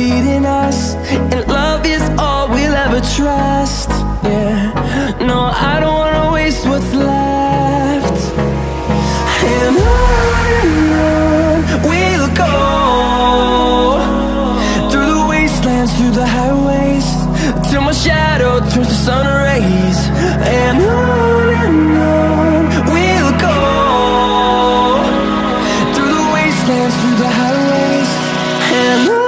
leading us, and love is all we'll ever trust. Yeah, no, I don't wanna waste what's left. And on we'll go, through the wastelands, through the highways, till my shadow turns to sun rays. And on we'll go, through the wastelands, through the highways, and on.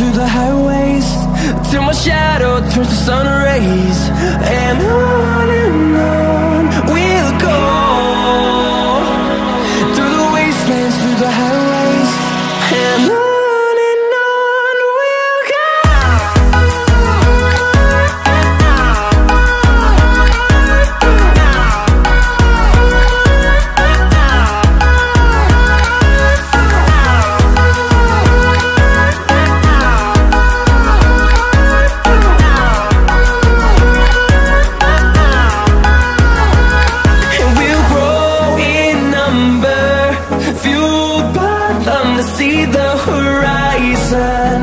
Through the highways, till my shadow turns to sun rays, and on we'll go, through the wastelands, through the highways, and on. See the horizon,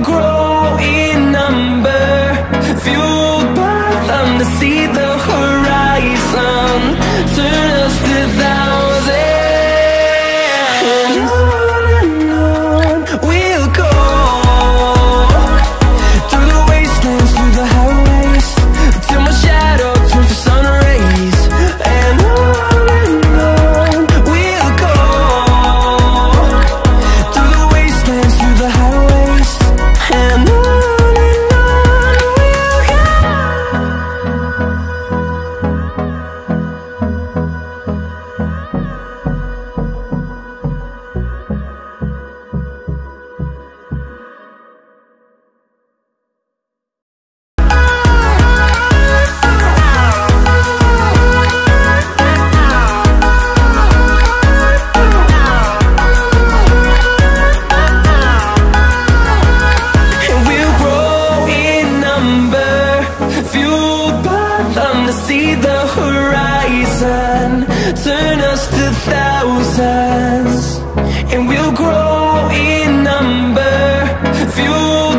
grow in number, fueled by them to see the horizon, turn us to thousands, and on we'll go, through the wastelands, through the highways, till my shadow turns to sun rays, and on. See the horizon, turn us to thousands, and we'll grow in number, fuel.